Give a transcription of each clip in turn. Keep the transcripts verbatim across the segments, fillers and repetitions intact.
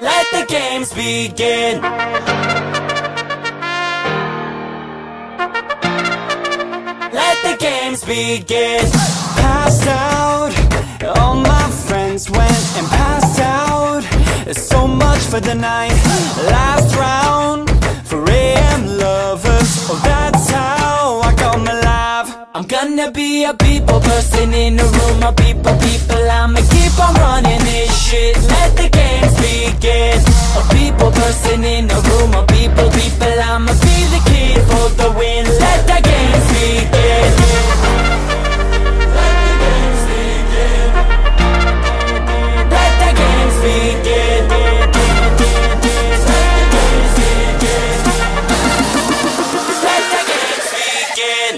Let the games begin. Let the games begin. Passed out, all my friends went and passed out. So much for the night. Last round, four A M lovers. Oh, that's how I come alive. I'm gonna be a people person in a room of people, people. I'ma keep on running this shit. Let the games begin. A people person in a room of people, people. I'ma be the kid for the win. Let the games begin. Let the games begin. Let the games begin. Let the games begin.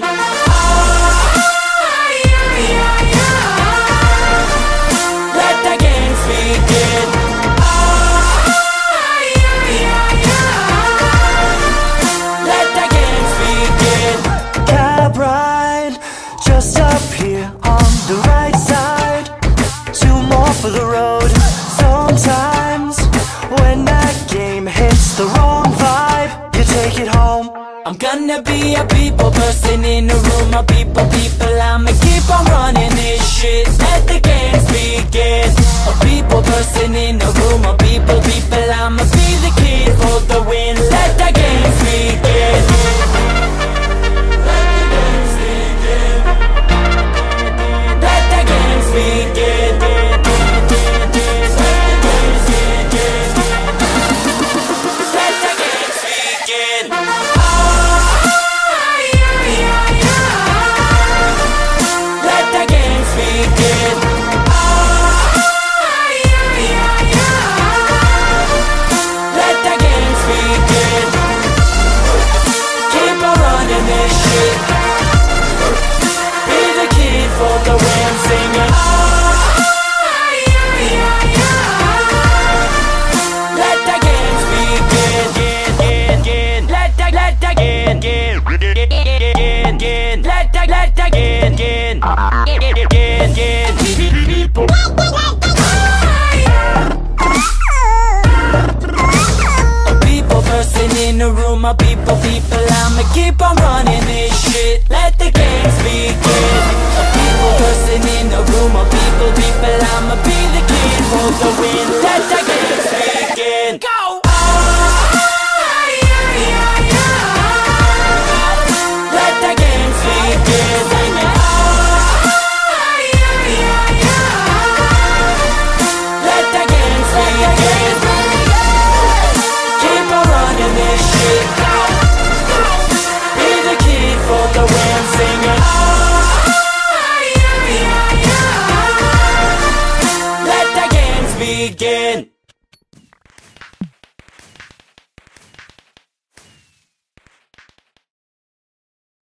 I'm gonna be a people person in a room of people, people. I'ma keep on running this shit. Let the games begin. A people person in a room of people, people. I'ma be the kid for the win.